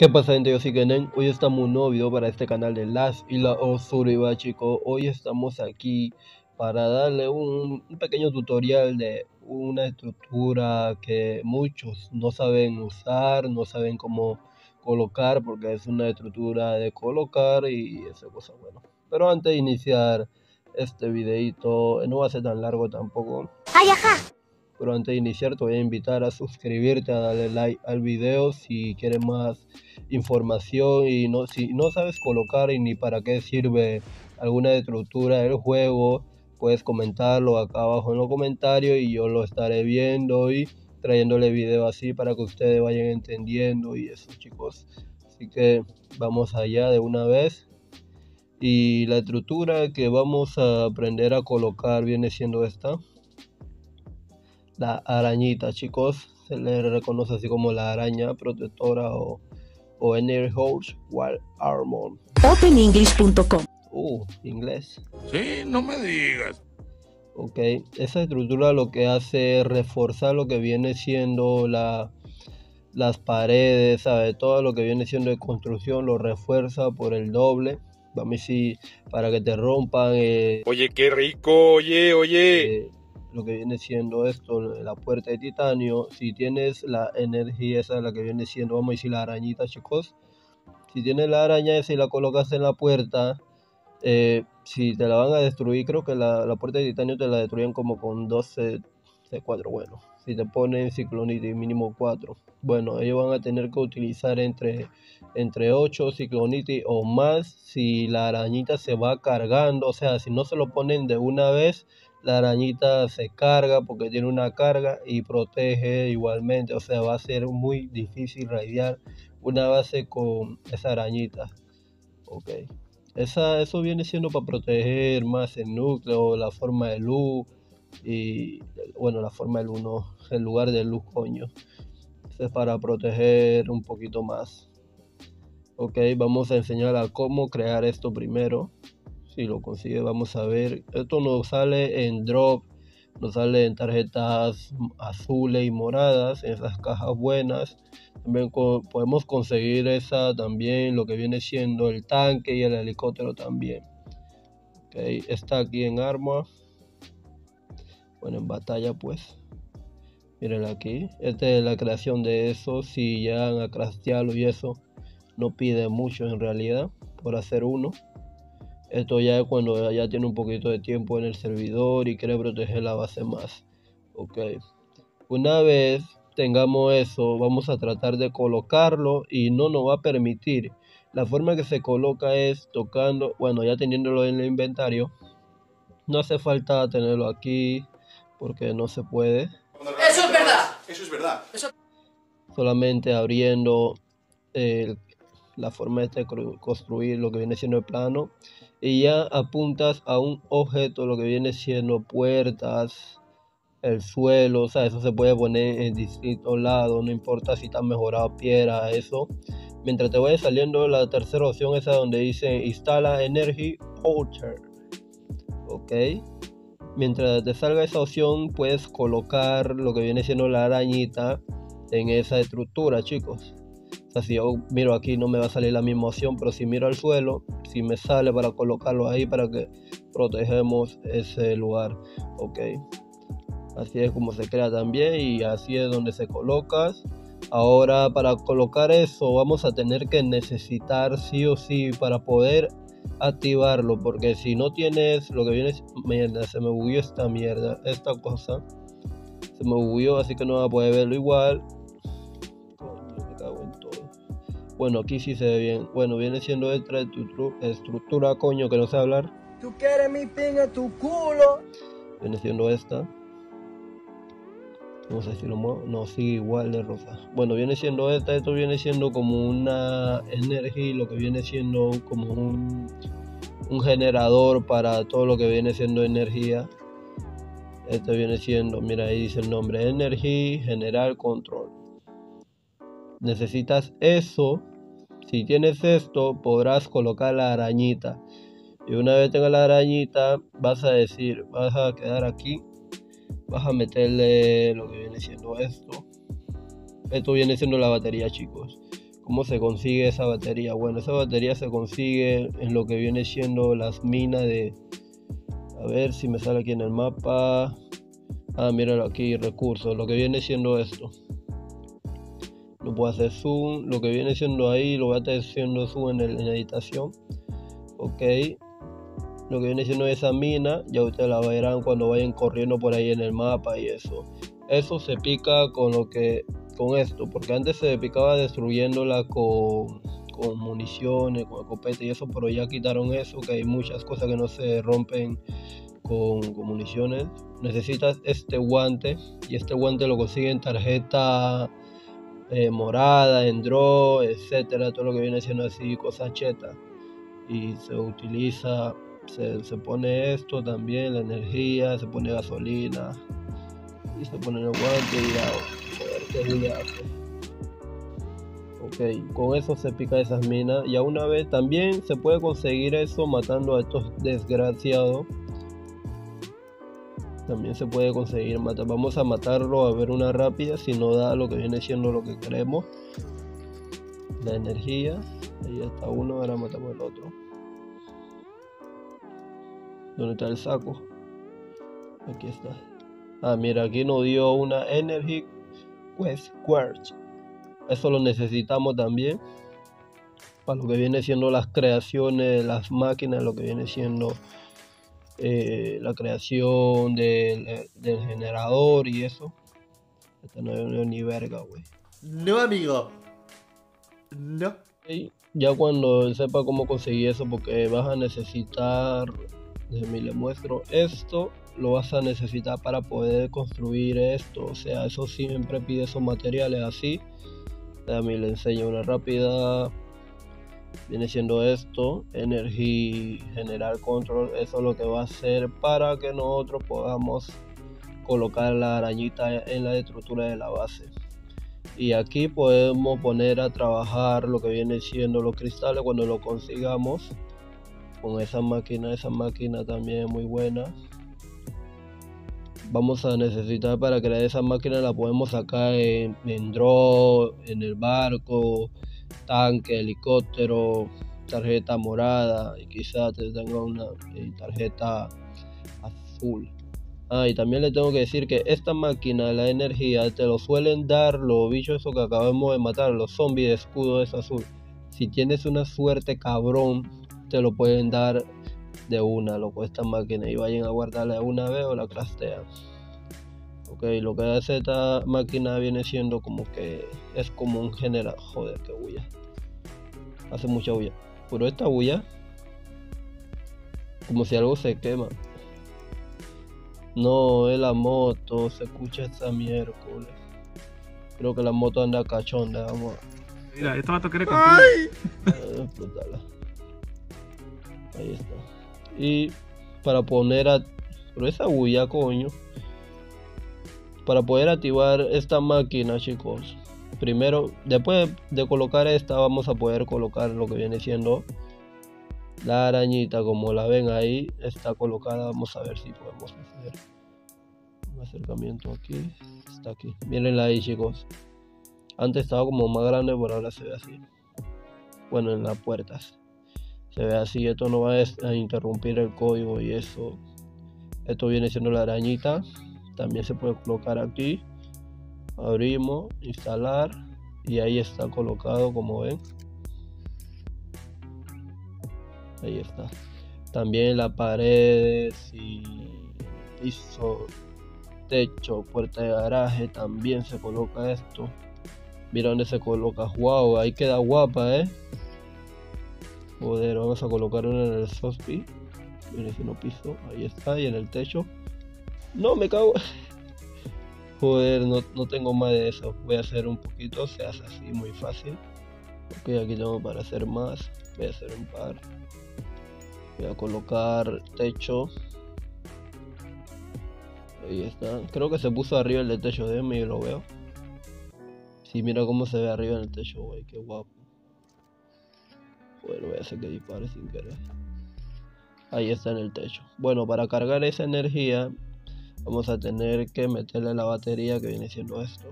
¿Qué pasa, gente? Yo soy Kenen. Hoy estamos en un nuevo video para este canal de LAS y la OSURIBA, chicos. Hoy estamos aquí para darle un pequeño tutorial de una estructura que muchos no saben usar, no saben cómo colocar, porque es una estructura de colocar y esa cosa, bueno. Pero antes de iniciar este videito, no va a ser tan largo tampoco. ¡Ay, ajá! Pero antes de iniciar te voy a invitar a suscribirte, a darle like al video si quieres más información y si no sabes colocar y ni para qué sirve alguna estructura del juego, puedes comentarlo acá abajo en los comentarios y yo lo estaré viendo y trayéndole video así para que ustedes vayan entendiendo y eso, chicos. Así que vamos allá de una vez. Y la estructura que vamos a aprender a colocar viene siendo esta. La arañita, chicos, se le reconoce así como la araña protectora o Energy Wall Armor. OpenEnglish.com. Inglés. Sí, no me digas. Ok, esa estructura lo que hace es reforzar lo que viene siendo las paredes, ¿sabe? Todo lo que viene siendo de construcción lo refuerza por el doble. Vamos a decir, para que te rompan. Oye, qué rico, oye. Lo que viene siendo esto, la puerta de titanio. Si tienes la energía esa, la que viene siendo, vamos a decir, la arañita, chicos, si tienes la araña esa y la colocas en la puerta, si te la van a destruir, creo que la puerta de titanio te la destruyen como con 12 C4, bueno, si te ponen ciclonita y mínimo 4, bueno, ellos van a tener que utilizar entre 8 ciclonita o más. Si la arañita se va cargando, o sea, si no se lo ponen de una vez, la arañita se carga porque tiene una carga y protege igualmente. O sea, va a ser muy difícil raidear una base con esa arañita. Ok, eso viene siendo para proteger más el núcleo, la forma de luz. Y bueno, la forma de luz no, el lugar de luz, coño. Eso es para proteger un poquito más. Ok, vamos a enseñar a cómo crear esto primero. Si lo consigue, vamos a ver. Esto nos sale en drop, nos sale en tarjetas azules y moradas, en esas cajas buenas. También podemos conseguir esa también, lo que viene siendo el tanque y el helicóptero también. Okay, está aquí en arma. Bueno, en batalla, pues. Miren aquí. Esta es la creación de eso. Si llegan a craftearlo y eso, no pide mucho en realidad por hacer uno. Esto ya es cuando ya tiene un poquito de tiempo en el servidor y quiere proteger la base más. Ok. Una vez tengamos eso, vamos a tratar de colocarlo y no nos va a permitir. La forma que se coloca es tocando, bueno, ya teniéndolo en el inventario. No hace falta tenerlo aquí porque no se puede. Eso es verdad. Eso es verdad. Solamente abriendo la forma de construir lo que viene siendo el plano y ya apuntas a un objeto, lo que viene siendo puertas, el suelo, o sea, eso se puede poner en distintos lados, no importa si está mejorado, piedra, eso. Mientras te vaya saliendo la tercera opción, esa donde dice instala Energy Outer. Ok, mientras te salga esa opción, puedes colocar lo que viene siendo la arañita en esa estructura, chicos. O sea, si yo miro aquí no me va a salir la misma opción, pero si miro al suelo, si me sale para colocarlo ahí para que protegemos ese lugar. Ok, así es como se crea también y así es donde se colocas. Ahora, para colocar eso vamos a tener que necesitar sí o sí para poder activarlo, porque si no tienes lo que viene, mierda, se me bugueó esta mierda, esta cosa se me bugueó, así que no va a poder verlo igual. Bueno, aquí sí se ve bien. Bueno, viene siendo esta estructura, coño, que no sé hablar. Tú quieres mi pinga, tu culo. Viene siendo esta. No sé si lo muevo. No, sigue igual de rosa. Bueno, viene siendo esta. Esto viene siendo como una energía, lo que viene siendo como un generador para todo lo que viene siendo energía. Esto viene siendo, mira, ahí dice el nombre, Energy General Control. Necesitas eso. Si tienes esto, podrás colocar la arañita. Y una vez tengas la arañita, vas a quedar aquí, vas a meterle lo que viene siendo esto. Esto viene siendo la batería, chicos. ¿Cómo se consigue esa batería? Bueno, esa batería se consigue en lo que viene siendo las minas de... A ver si me sale aquí en el mapa. Ah, míralo aquí, recursos. Lo que viene siendo esto. Lo puedo hacer zoom. Lo que viene siendo ahí lo voy a estar haciendo zoom en editación. Ok. Lo que viene siendo esa mina, ya ustedes la verán cuando vayan corriendo por ahí en el mapa y eso. Eso se pica con lo que, con esto, porque antes se picaba destruyéndola con municiones, con escopeta y eso, pero ya quitaron eso, que hay muchas cosas que no se rompen con municiones. Necesitas este guante, y este guante lo consiguen tarjeta morada, en draw, etcétera, todo lo que viene siendo así, cosas chetas. Y se utiliza... Se pone esto también, la energía, se pone gasolina y se pone el guante y ya, a ver qué hace. Ok, con eso se pica esas minas. Y a una vez también se puede conseguir eso matando a estos desgraciados. También se puede conseguir matar. Vamos a matarlo a ver una rápida. Si no da lo que viene siendo lo que queremos, la energía. Ahí está uno, ahora matamos el otro. ¿Dónde está el saco? Aquí está. Ah, mira, aquí nos dio una Energy Quartz. Eso lo necesitamos también para lo que viene siendo las creaciones, las máquinas, lo que viene siendo la creación del generador y eso. Esta no es ni verga, güey. No, amigo. No. Y ya cuando sepa cómo conseguir eso, porque vas a necesitar... le muestro esto, lo vas a necesitar para poder construir esto, o sea, eso siempre pide esos materiales así. También le enseño una rápida. Viene siendo esto, Energy General Control. Eso es lo que va a hacer para que nosotros podamos colocar la arañita en la estructura de la base. Y aquí podemos poner a trabajar lo que viene siendo los cristales cuando lo consigamos. Con esa máquina también es muy buena. Vamos a necesitar para crear esa máquina, la podemos sacar en drone, en el barco, tanque, helicóptero, tarjeta morada y quizás te tenga una tarjeta azul. Ah, y también le tengo que decir que esta máquina, la energía, te lo suelen dar los bichos esos que acabamos de matar, los zombies de escudo es azul. Si tienes una suerte cabrón, te lo pueden dar de una, loco, esta máquina, y vayan a guardarla de una vez o la craftean. Ok, lo que hace esta máquina viene siendo como que es como un generador. Joder, que bulla, hace mucha bulla, pero esta bulla como si algo se quema. No, es la moto, se escucha esta miércoles. Creo que la moto anda cachonda, vamos. Mira, esta moto quiere contigo. Ahí está. Y para poner a... Pero esa bulla, coño. Para poder activar esta máquina, chicos, primero, después de colocar esta, vamos a poder colocar lo que viene siendo la arañita. Como la ven ahí, está colocada. Vamos a ver si podemos hacer un acercamiento aquí. Está aquí. Mírenla ahí, chicos. Antes estaba como más grande, pero ahora se ve así. Bueno, en las puertas se ve así. Esto no va a interrumpir el código y eso. Esto viene siendo la arañita. También se puede colocar aquí. Abrimos, instalar, y ahí está colocado, como ven. Ahí está. También las paredes y piso, techo, puerta de garaje, también se coloca esto. Mira dónde se coloca. Wow, ahí queda guapa, Joder, vamos a colocar uno en el sospi, viene siendo piso, ahí está, y en el techo. No, me cago. Joder, no tengo más de eso. Voy a hacer un poquito, se hace así, muy fácil. Ok, aquí tengo para hacer más. Voy a hacer un par. Voy a colocar techo. Ahí está. Creo que se puso arriba el del techo, déjenme y lo veo. Sí, mira cómo se ve arriba en el techo, güey, qué guapo. Bueno, voy a hacer que dispare sin querer. Ahí está en el techo. Bueno, para cargar esa energía vamos a tener que meterle la batería, que viene siendo esto.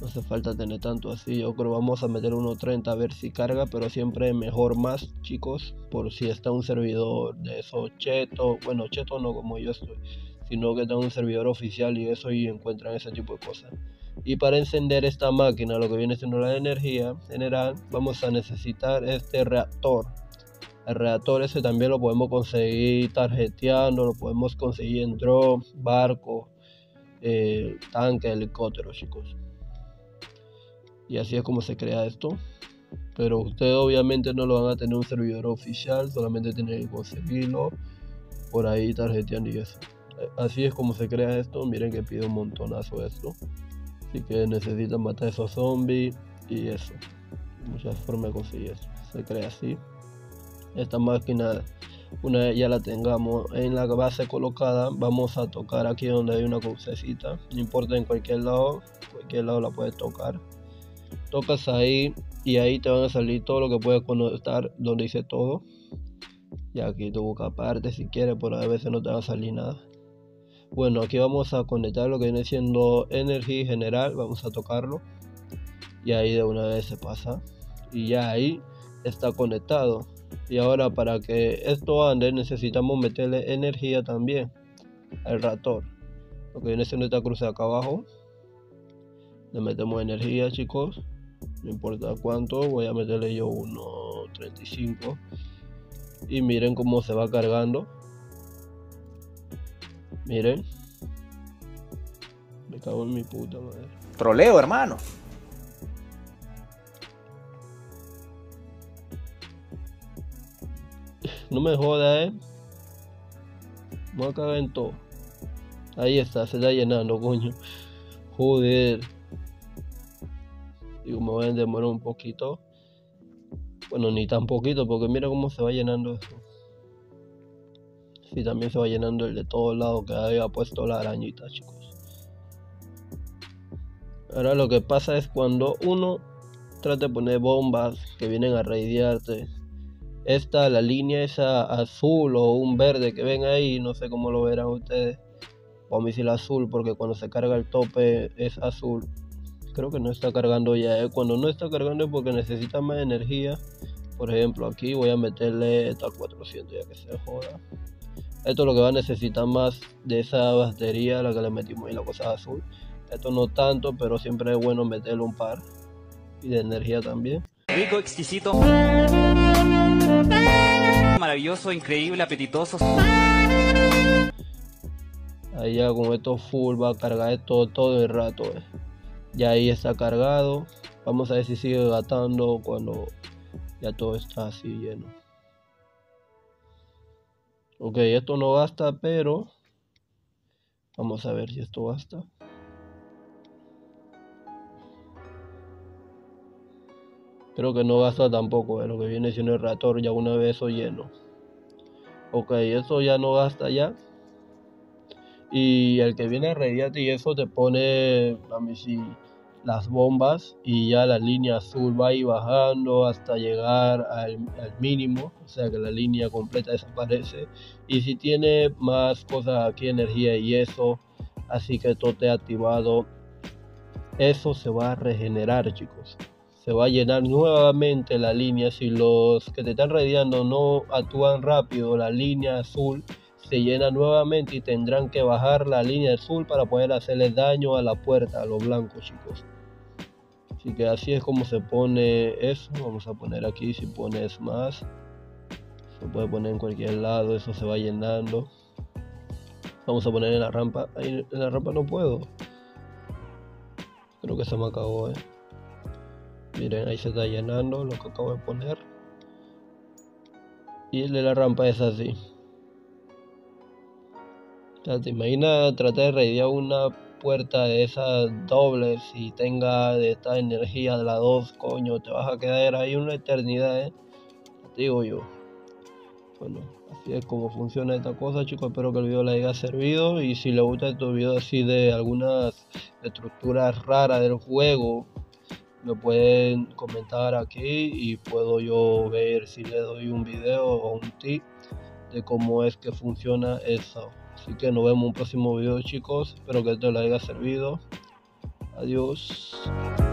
No hace falta tener tanto así. Yo creo vamos a meter 1.30 a ver si carga, pero siempre mejor más, chicos, por si está un servidor de esos cheto, bueno, cheto no como yo estoy, sino que está un servidor oficial y eso, y encuentran ese tipo de cosas. Y para encender esta máquina, lo que viene siendo la energía general, vamos a necesitar este reactor. El reactor ese también lo podemos conseguir tarjeteando, lo podemos conseguir en drone, barco, tanque, helicóptero, chicos. Y así es como se crea esto. Pero ustedes obviamente no lo van a tener un servidor oficial, solamente tienen que conseguirlo por ahí tarjeteando y eso. Así es como se crea esto. Miren que pide un montonazo esto, así que necesitan matar esos zombies y eso. Muchas formas de conseguir eso. Se crea así esta máquina. Una vez ya la tengamos en la base colocada, vamos a tocar aquí donde hay una crucecita, no importa, en cualquier lado la puedes tocar. Tocas ahí y ahí te van a salir todo lo que puedes conectar, donde dice todo, y aquí tú buscas aparte si quieres, pero a veces no te va a salir nada. Bueno, aquí vamos a conectar lo que viene siendo Energy General, vamos a tocarlo y ahí de una vez se pasa y ya ahí está conectado. Y ahora para que esto ande necesitamos meterle energía también al reactor, lo que viene siendo esta cruz acá abajo. Le metemos energía, chicos, no importa cuánto, voy a meterle yo 1.35 y miren cómo se va cargando. Miren, me cago en mi puta madre. Troleo, hermano. No me jodas, voy a cagar en todo. Ahí está, se está llenando, coño. Joder. Digo, me voy a demorar un poquito. Bueno, ni tan poquito, porque mira cómo se va llenando esto. Sí, también se va llenando el de todos lados que había puesto la arañita, chicos. Ahora lo que pasa es cuando uno trata de poner bombas que vienen a radiarte, esta, la línea esa azul o un verde que ven ahí, no sé cómo lo verán ustedes, o a mí sí la azul, porque cuando se carga el tope es azul. Creo que no está cargando ya, cuando no está cargando es porque necesita más energía. Por ejemplo, aquí voy a meterle esta 400, ya que se joda. Esto es lo que va a necesitar más de esa batería, la que le metimos ahí, la cosa azul. Esto no tanto, pero siempre es bueno meterle un par. Y de energía también. Rico, exquisito. Maravilloso, increíble, apetitoso. Ahí ya con esto full va a cargar esto todo el rato. Ya ahí está cargado. Vamos a ver si sigue gastando cuando ya todo está así lleno. Ok, esto no gasta, pero vamos a ver si esto gasta. Creo que no gasta tampoco, lo que viene siendo el reactor ya una vez eso lleno. Ok, eso ya no gasta ya. Y el que viene a radiarte y eso te pone, a mí sí, las bombas, y ya la línea azul va a ir bajando hasta llegar al mínimo, o sea que la línea completa desaparece. Y si tiene más cosas aquí, energía y eso, así que todo te ha activado, eso se va a regenerar, chicos. Se va a llenar nuevamente la línea. Si los que te están radiando no actúan rápido, la línea azul se llena nuevamente y tendrán que bajar la línea azul para poder hacerle daño a la puerta, a los blancos, chicos. Así que así es como se pone eso. Vamos a poner aquí, si pones más, se puede poner en cualquier lado, eso se va llenando. Vamos a poner en la rampa. Ahí, en la rampa no puedo. Creo que se me acabó, Miren, ahí se está llenando lo que acabo de poner. Y el de la rampa es así. ¿Te imaginas tratar de radiar una puerta de esas dobles y tenga de esta energía de la 2? Coño, te vas a quedar ahí una eternidad, Te digo yo. Bueno, así es como funciona esta cosa, chicos. Espero que el video les haya servido. Y si les gusta este video así de algunas estructuras raras del juego, me pueden comentar aquí y puedo yo ver si le doy un video o un tip de cómo es que funciona eso. Así que nos vemos en un próximo video, chicos. Espero que esto les haya servido. Adiós.